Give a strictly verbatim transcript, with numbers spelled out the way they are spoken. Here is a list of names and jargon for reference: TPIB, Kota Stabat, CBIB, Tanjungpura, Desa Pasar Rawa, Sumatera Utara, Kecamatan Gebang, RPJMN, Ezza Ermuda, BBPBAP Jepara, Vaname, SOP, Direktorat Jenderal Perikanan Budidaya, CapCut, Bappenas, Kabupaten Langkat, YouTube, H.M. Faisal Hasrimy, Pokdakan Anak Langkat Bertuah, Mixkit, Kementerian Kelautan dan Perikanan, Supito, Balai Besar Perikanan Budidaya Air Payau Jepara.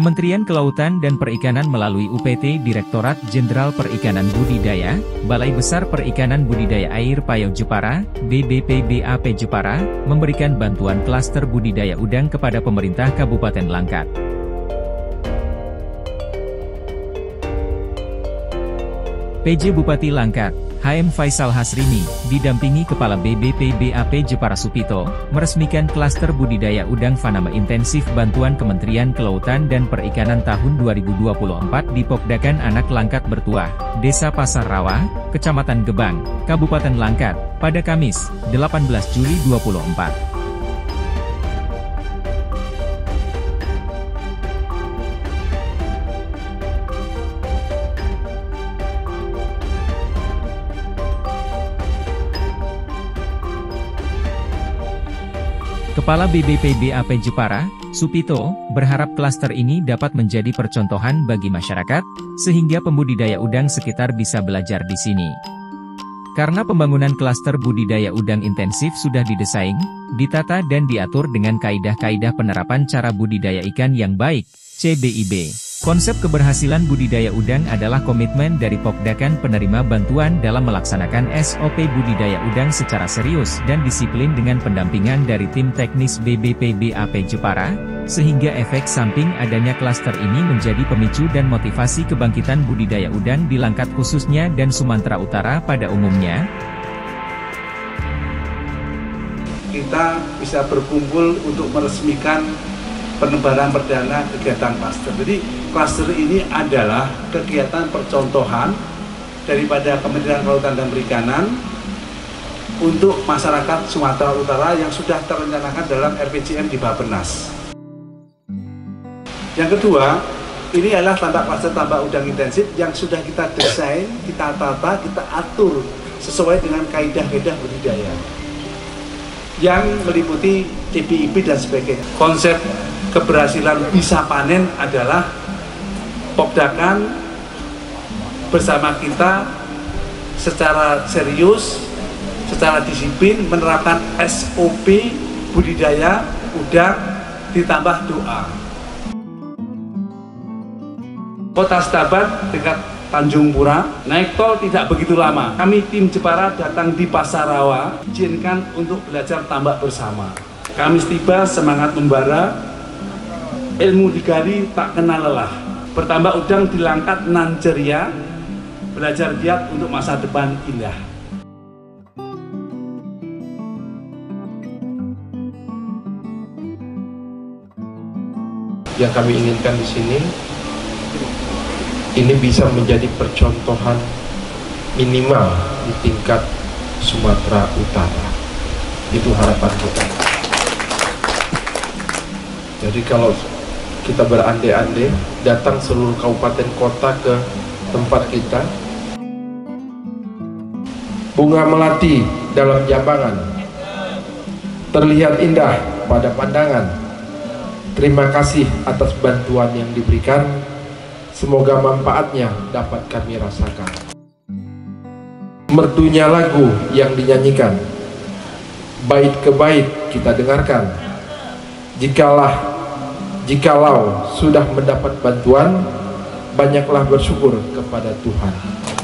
Kementerian Kelautan dan Perikanan melalui U P T Direktorat Jenderal Perikanan Budidaya, Balai Besar Perikanan Budidaya Air Payau Jepara, B B P B A P Jepara, memberikan bantuan klaster budidaya udang kepada pemerintah Kabupaten Langkat. P J Bupati Langkat, H M Faisal Hasrimy, didampingi Kepala B B P B A P Jepara Supito, meresmikan klaster budidaya udang Vaname intensif bantuan Kementerian Kelautan dan Perikanan tahun dua ribu dua puluh empat di Pokdakan Anak Langkat Bertuah, Desa Pasar Rawa, Kecamatan Gebang, Kabupaten Langkat, pada Kamis, delapan belas Juli dua ribu dua puluh empat. Kepala B B P B A P Jepara, Supito, berharap klaster ini dapat menjadi percontohan bagi masyarakat, sehingga pembudidaya udang sekitar bisa belajar di sini. Karena pembangunan klaster budidaya udang intensif sudah didesain, ditata dan diatur dengan kaedah-kaedah penerapan cara budidaya ikan yang baik, C B I B. Konsep keberhasilan budidaya udang adalah komitmen dari Pokdakan penerima bantuan dalam melaksanakan S O P budidaya udang secara serius dan disiplin dengan pendampingan dari tim teknis B B P B A P Jepara, sehingga efek samping adanya klaster ini menjadi pemicu dan motivasi kebangkitan budidaya udang di Langkat khususnya dan Sumatera Utara pada umumnya. Kita bisa berkumpul untuk meresmikan penebaran perdana kegiatan klaster. Jadi klaster ini adalah kegiatan percontohan daripada Kementerian Kelautan dan Perikanan untuk masyarakat Sumatera Utara yang sudah terencanakan dalam R P J M N di Bappenas. Yang kedua, ini adalah tambak klaster tambak udang intensif yang sudah kita desain, kita tata, kita atur sesuai dengan kaidah-kaidah budidaya yang meliputi T P I B dan sebagainya. Konsep keberhasilan bisa panen adalah Pokdakan bersama kita secara serius, secara disiplin menerapkan S O P budidaya udang ditambah doa. Kota Stabat dekat Tanjungpura, naik tol tidak begitu lama. Kami tim Jepara datang di Pasar Rawa, izinkan untuk belajar tambak bersama. Kamis tiba, semangat membara. Ilmu digali tak kenal lelah. Bertambah udang di Langkat nanjeria, belajar giat untuk masa depan indah. Yang kami inginkan di sini, ini bisa menjadi percontohan minimal di tingkat Sumatera Utara. Itu harapan kita. Jadi kalau kita berandai-andai, datang seluruh kabupaten kota ke tempat kita. Bunga melati dalam jambangan terlihat indah pada pandangan. Terima kasih atas bantuan yang diberikan. Semoga manfaatnya dapat kami rasakan. Merdunya lagu yang dinyanyikan, bait ke bait kita dengarkan. Jikalah Jikalau sudah mendapat bantuan, banyaklah bersyukur kepada Tuhan.